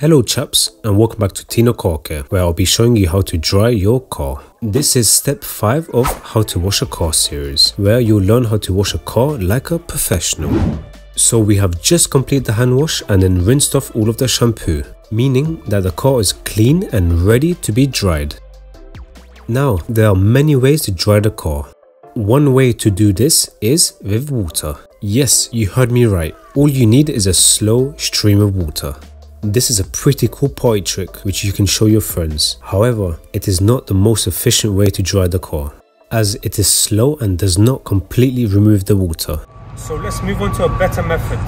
Hello chaps, and welcome back to Tino Car Care, where I'll be showing you how to dry your car. This is step 5 of how to wash a car series, where you'll learn how to wash a car like a professional. So we have just completed the hand wash and then rinsed off all of the shampoo, meaning that the car is clean and ready to be dried. Now, there are many ways to dry the car. One way to do this is with water. Yes, you heard me right. All you need is a slow stream of water. This is a pretty cool party trick which you can show your friends. However, it is not the most efficient way to dry the car, as it is slow and does not completely remove the water. So let's move on to a better method,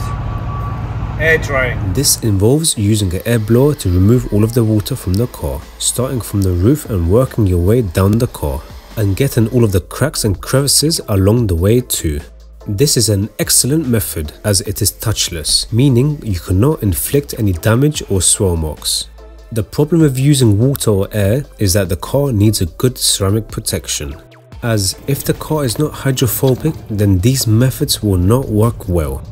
air drying. This involves using an air blower to remove all of the water from the car, starting from the roof and working your way down the car, and getting all of the cracks and crevices along the way too. This is an excellent method as it is touchless, meaning you cannot inflict any damage or swirl marks. The problem with using water or air is that the car needs a good ceramic protection, as if the car is not hydrophobic, then these methods will not work well.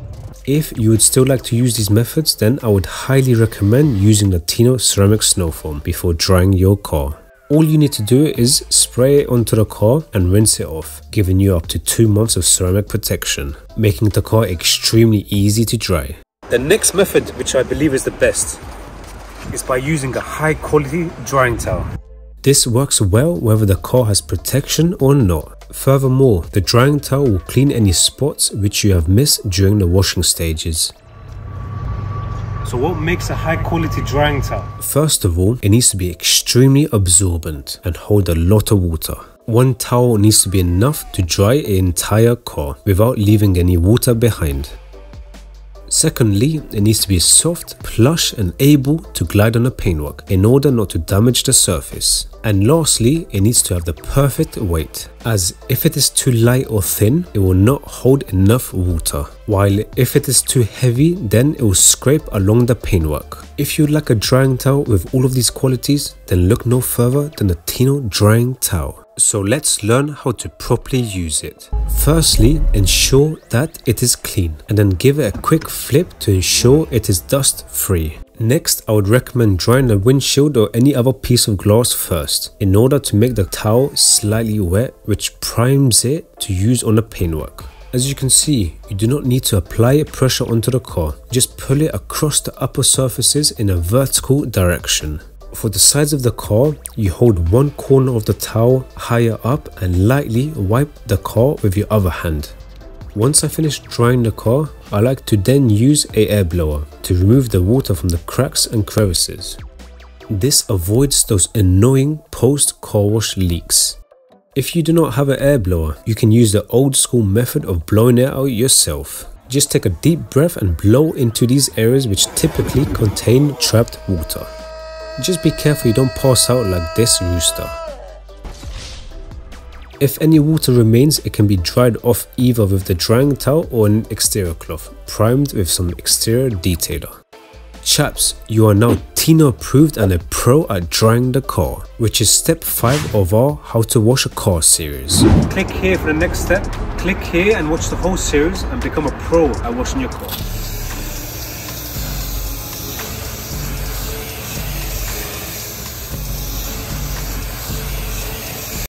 If you would still like to use these methods, then I would highly recommend using the Tino Ceramic Snow Foam before drying your car. All you need to do is spray it onto the car and rinse it off, giving you up to 2 months of ceramic protection, making the car extremely easy to dry. The next method, which I believe is the best, is by using a high quality drying towel. This works well whether the car has protection or not. Furthermore, the drying towel will clean any spots which you have missed during the washing stages. So what makes a high quality drying towel? First of all, it needs to be extremely absorbent and hold a lot of water. One towel needs to be enough to dry an entire car without leaving any water behind. Secondly, it needs to be soft, plush and able to glide on a paintwork in order not to damage the surface. And lastly, it needs to have the perfect weight, as if it is too light or thin, it will not hold enough water, while if it is too heavy, then it will scrape along the paintwork. If you'd like a drying towel with all of these qualities, then look no further than the Tino drying towel. So let's learn how to properly use it. Firstly, ensure that it is clean and then give it a quick flip to ensure it is dust free. Next, I would recommend drying the windshield or any other piece of glass first in order to make the towel slightly wet, which primes it to use on the paintwork. As you can see, you do not need to apply pressure onto the car, just pull it across the upper surfaces in a vertical direction. For the sides of the car, you hold one corner of the towel higher up and lightly wipe the car with your other hand. Once I finish drying the car, I like to then use an air blower to remove the water from the cracks and crevices. This avoids those annoying post-car wash leaks. If you do not have an air blower, you can use the old school method of blowing it out yourself. Just take a deep breath and blow into these areas which typically contain trapped water. Just be careful you don't pass out like this rooster. If any water remains, it can be dried off either with the drying towel or an exterior cloth, primed with some exterior detailer. Chaps, you are now Tino approved and a pro at drying the car, which is step 5 of our How to Wash a Car series. Click here for the next step, click here and watch the whole series and become a pro at washing your car.